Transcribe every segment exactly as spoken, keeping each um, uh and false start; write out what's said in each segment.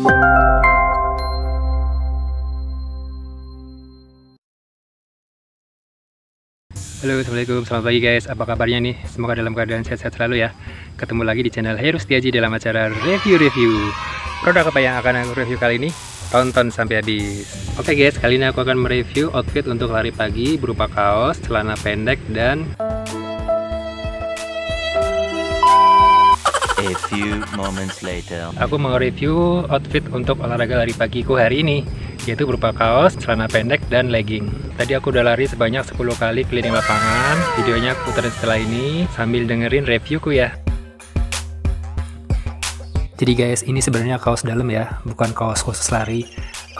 Halo, assalamualaikum, selamat pagi guys. Apa kabarnya nih? Semoga dalam keadaan sehat-sehat selalu ya. Ketemu lagi di channel Heru Setiaji dalam acara review-review. Produk apa yang akan aku review kali ini? Tonton sampai habis. Oke guys, kali ini aku akan mereview outfit untuk lari pagi berupa kaos, celana pendek, dan a few moments later. Aku mereview outfit untuk olahraga lari pagiku hari ini, yaitu berupa kaos, celana pendek, dan legging. Tadi aku udah lari sebanyak sepuluh kali keliling lapangan. Videonya aku putar setelah ini sambil dengerin reviewku ya. Jadi guys, ini sebenarnya kaos dalam ya, bukan kaos khusus lari.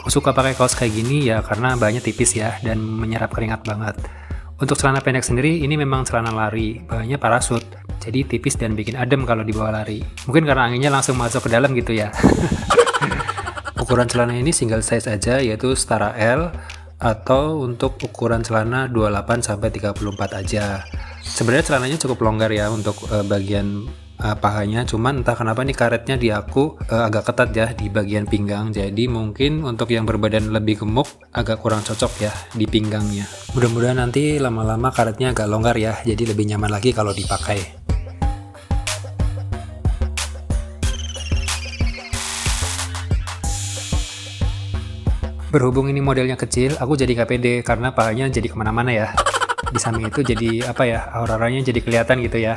Aku suka pakai kaos kayak gini ya karena bahannya tipis ya dan menyerap keringat banget. Untuk celana pendek sendiri, ini memang celana lari, bahannya parasut. Jadi tipis dan bikin adem kalau dibawa lari. Mungkin karena anginnya langsung masuk ke dalam gitu ya. Ukuran celana ini single size aja, yaitu setara L, atau untuk ukuran celana dua puluh delapan sampai tiga puluh empat aja. Sebenarnya celananya cukup longgar ya untuk uh, bagian uh, pahanya, cuman entah kenapa nih karetnya di aku uh, agak ketat ya di bagian pinggang. Jadi mungkin untuk yang berbadan lebih gemuk agak kurang cocok ya di pinggangnya. Mudah-mudahan nanti lama-lama karetnya agak longgar ya, jadi lebih nyaman lagi kalau dipakai. Berhubung ini modelnya kecil, aku jadi nggak pede karena pahanya jadi kemana-mana ya. Di samping itu jadi apa ya, auranya jadi kelihatan gitu ya.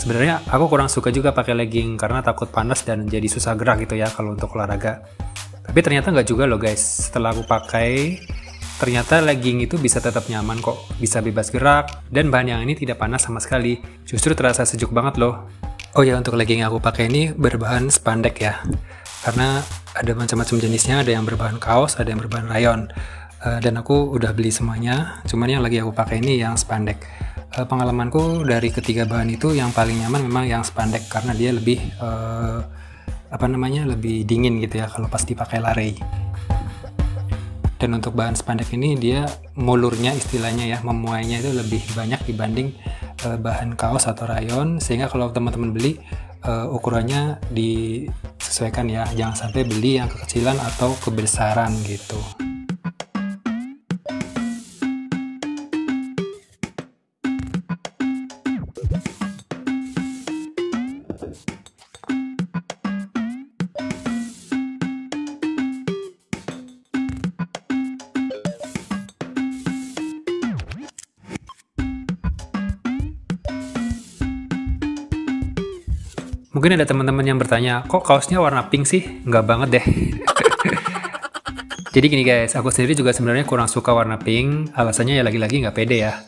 Sebenarnya aku kurang suka juga pakai legging karena takut panas dan jadi susah gerak gitu ya kalau untuk olahraga. Tapi ternyata nggak juga loh guys. Setelah aku pakai, ternyata legging itu bisa tetap nyaman kok, bisa bebas gerak dan bahan yang ini tidak panas sama sekali. Justru terasa sejuk banget loh. Oh ya, untuk legging yang aku pakai ini berbahan spandek ya. Karena ada macam-macam jenisnya, ada yang berbahan kaos, ada yang berbahan rayon. Uh, dan aku udah beli semuanya, cuman yang lagi aku pakai ini yang spandek. Uh, pengalamanku dari ketiga bahan itu yang paling nyaman memang yang spandek karena dia lebih uh, apa namanya, lebih dingin gitu ya kalau pas dipakai lari. Dan untuk bahan spandek ini dia mulurnya istilahnya ya, memuainya itu lebih banyak dibanding uh, bahan kaos atau rayon, sehingga kalau teman-teman beli uh, ukurannya di sesuaikan ya, jangan sampai beli yang kekecilan atau kebesaran gitu. Mungkin ada teman-teman yang bertanya, kok kaosnya warna pink sih? Nggak banget deh. Jadi gini guys, aku sendiri juga sebenarnya kurang suka warna pink. Alasannya ya lagi-lagi nggak pede ya.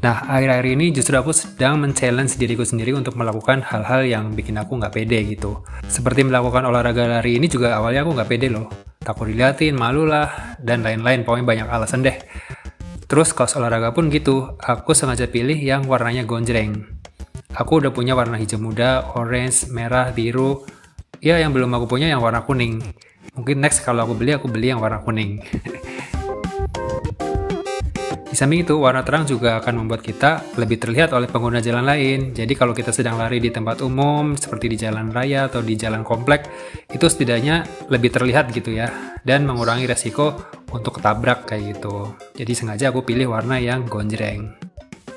Nah, akhir-akhir ini justru aku sedang men-challenge diriku sendiri untuk melakukan hal-hal yang bikin aku nggak pede gitu. Seperti melakukan olahraga lari ini juga awalnya aku nggak pede loh. Takut diliatin, malu lah, dan lain-lain. Pokoknya banyak alasan deh. Terus kaos olahraga pun gitu, aku sengaja pilih yang warnanya gonjreng. Aku udah punya warna hijau muda, orange, merah, biru. Ya, yang belum aku punya yang warna kuning. Mungkin next kalau aku beli, aku beli yang warna kuning. Di samping itu, warna terang juga akan membuat kita lebih terlihat oleh pengguna jalan lain. Jadi kalau kita sedang lari di tempat umum, seperti di jalan raya atau di jalan komplek, itu setidaknya lebih terlihat gitu ya. Dan mengurangi resiko untuk ketabrak kayak gitu. Jadi sengaja aku pilih warna yang gonjreng.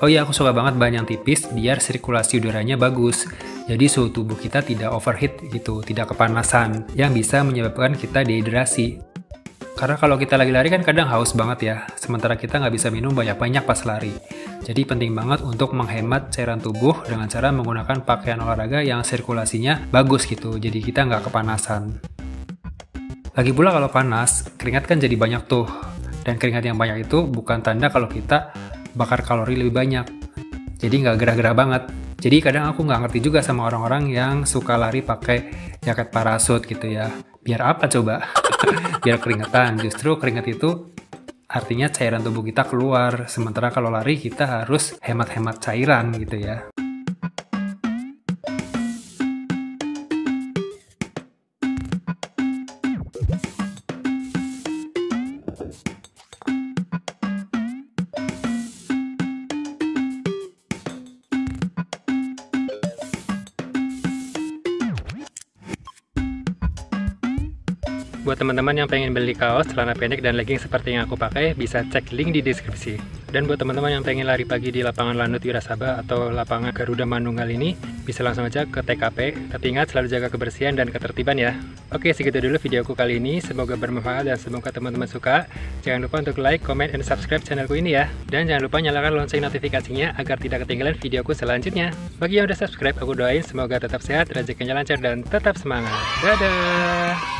Oh iya, aku suka banget bahan yang tipis biar sirkulasi udaranya bagus. Jadi suhu tubuh kita tidak overheat gitu, tidak kepanasan, yang bisa menyebabkan kita dehidrasi. Karena kalau kita lagi lari kan kadang haus banget ya, sementara kita nggak bisa minum banyak-banyak pas lari. Jadi penting banget untuk menghemat cairan tubuh dengan cara menggunakan pakaian olahraga yang sirkulasinya bagus gitu, jadi kita nggak kepanasan. Lagi pula kalau panas, keringat kan jadi banyak tuh. Dan keringat yang banyak itu bukan tanda kalau kita bakar kalori lebih banyak, jadi nggak gerah-gerah banget. Jadi kadang aku nggak ngerti juga sama orang-orang yang suka lari pakai jaket parasut gitu ya. Biar apa coba? Biar keringetan. Justru keringat itu artinya cairan tubuh kita keluar, sementara kalau lari kita harus hemat-hemat cairan gitu ya. Buat teman-teman yang pengen beli kaos, celana pendek, dan legging seperti yang aku pakai, bisa cek link di deskripsi. Dan buat teman-teman yang pengen lari pagi di lapangan Lanut Wirasaba atau lapangan Garuda Manunggal ini, bisa langsung aja ke T K P. Tapi ingat, selalu jaga kebersihan dan ketertiban ya. Oke, segitu dulu videoku kali ini. Semoga bermanfaat dan semoga teman-teman suka. Jangan lupa untuk like, comment, and subscribe channelku ini ya. Dan jangan lupa nyalakan lonceng notifikasinya agar tidak ketinggalan videoku selanjutnya. Bagi yang udah subscribe, aku doain semoga tetap sehat, rezekinya lancar, dan tetap semangat. Dadah!